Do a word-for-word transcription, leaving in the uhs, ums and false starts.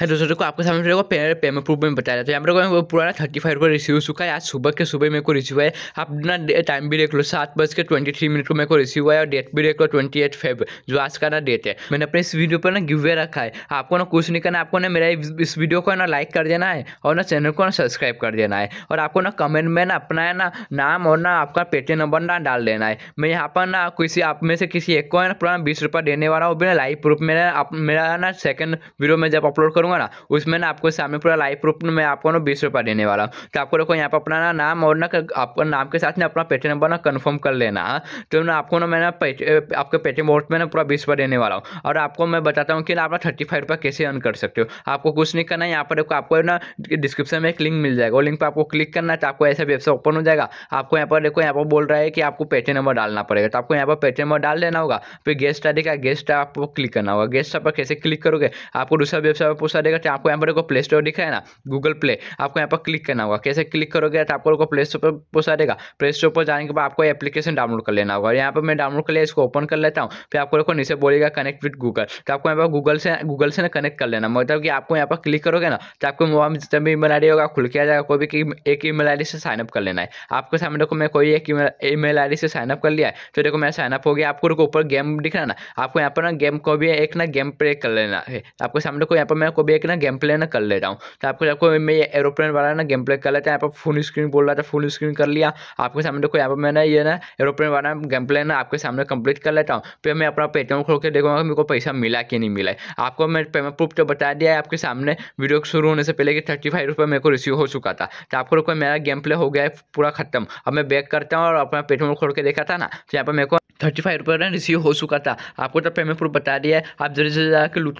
है दोस्तों, देखो आपके सामने मेरे को पेमेंट प्रूफ में बताया जाता है। यहाँ पर पूरा थर्टी फाइव रुपये रिसीव हो चुका है। आज सुबह के सुबह मेरे को रिसीव है। आप ना टाइम भी देख लो, सात बज के ट्वेंटी थ्री मिनट को मेरे को रिसीव हुआ है और डेट भी देख लो ट्वेंटी एट फेब जो आज का ना डेट है। मैंने अपने इस वीडियो पर ना गिव अवे रखा है। आपको ना कुछ नहीं करना, आपको ना मेरा इस वीडियो को ना लाइक कर देना है और ना चैनल को ना सब्सक्राइब कर देना है और आपको ना कमेंट में ना अपना है ना नाम और ना आपका पेटीएम नंबर ना डाल देना है। मैं यहाँ पर ना किसी आप में से किसी एक को है ना पूरा बीस रुपये देने वाला हूँ बिना लाइव प्रूफ में। मेरा ना सेकंड वीडियो में जब अपलोड करूँगा ना उसमें ना आपको सामने पूरा लाइव प्रूफ में आपको ना बीस रुपये देने वाला हूँ। तो आपको देखो यहाँ पर अपना ना नाम और ना आपका नाम के साथ ना अपना पेटीएम नंबर ना कन्फर्म कर लेना। तो ना आपको ना मैं ना आपके पेटीएम वोट में ना पूरा बीस रुपये देने वाला हूँ और आपको मैं बताता हूँ कि ना आप थर्टी फाइव रुपये कैसे अर्न कर सकते हो। आपको कुछ नहीं करना है। यहाँ पर देखो आपको ना डिस्क्रिप्शन में एक लिंक मिल जाएगा, वो लिंक पर आपको क्लिक करना है। तो आपको ऐसा वेबसाइट ओपन हो जाएगा। आपको यहाँ पर देखो यहाँ पर बोल रहा है कि आपको पेटीएम नंबर डालना पड़ेगा। तो आपको यहाँ पर पेटीएम नंबर डाल देना होगा। फिर गेस्ट आ देगा, गेस्ट आपको क्लिक करना होगा। गेस्ट पर कैसे क्लिक करोगे आपको दूसरा वेबसाइट पर पूछा देगा। तो आपको यहाँ पर देखो प्ले स्टोर दिखा है ना, गूगल प्ले, आपको यहाँ पर क्लिक करना होगा। कैसे क्लिक करोगे तो आपको प्ले स्टोर पर पूछा देगा। प्ले स्टोर पर जाने के बाद आपको एप्लीकेशन डाउनलोड कर लेना होगा। और यहाँ पर मैं डाउनलोड कर लिया, इसको ओपन कर लेता हूँ। फिर आपको देखो नीचे बोलेगा कनेक्ट विद गूगल। तो आपको यहाँ पर गूगल से गूगल से ना कनेक्ट कर लेना, मतलब कि आपको यहाँ पर क्लिक करोगे ना तो आपको मोबाइल में जितना भी ईमेल आई डी होगा खुल के आ जाएगा। कोई भी एक ईमेल आई डी से साइनअप कर लेना है। आपको सामने देखो मैं कोई एक ईमेल आई डी से साइनअप कर लिया है। तो देखो मैं साइनअप हो गया। आपको देखो ऊपर गेम दिख रहा है ना, आपको यहाँ पर ना गेम को भी एक ना गेम प्ले कर लेना है। आपको सामने को यहाँ पर मैं को भी एक ना गेम प्ले ना कर लेता हूँ। तो आपको आपको मैं एरोप्लेन वाला ना गेम प्ले कर लेता है। यहाँ पर फुल स्क्रीन बोल रहा था, फुल स्क्रीन कर लिया। आपके सामने देखो यहाँ पर मैंने ये ना एरोप्लेन वाला गेम प्ले ना आपके सामने कंप्लीट कर लेता हूँ। फिर मैं अपना पेटीएम खोल के देखूँगा मेरे को पैसा मिला कि नहीं मिला है। आपको मैं पेमेंट प्रूफ तो बता दिया है आपके सामने वीडियो शुरू होने से पहले कि थर्टी फाइव रुपये मेरे को रिसीव हो चुका था। तो आपको देखो मेरा गेम प्ले हो गया है पूरा खत्म। अब मैं बैक करता हूँ और अपना पेटीएम खोल के देखा था ना, तो यहाँ पर मेरे को थर्टी फाइव रुपये रिसीव हो चुका था। आपको तो पेमेंट प्रूफ बता दिया है। आप जल्दी से जाकर लूट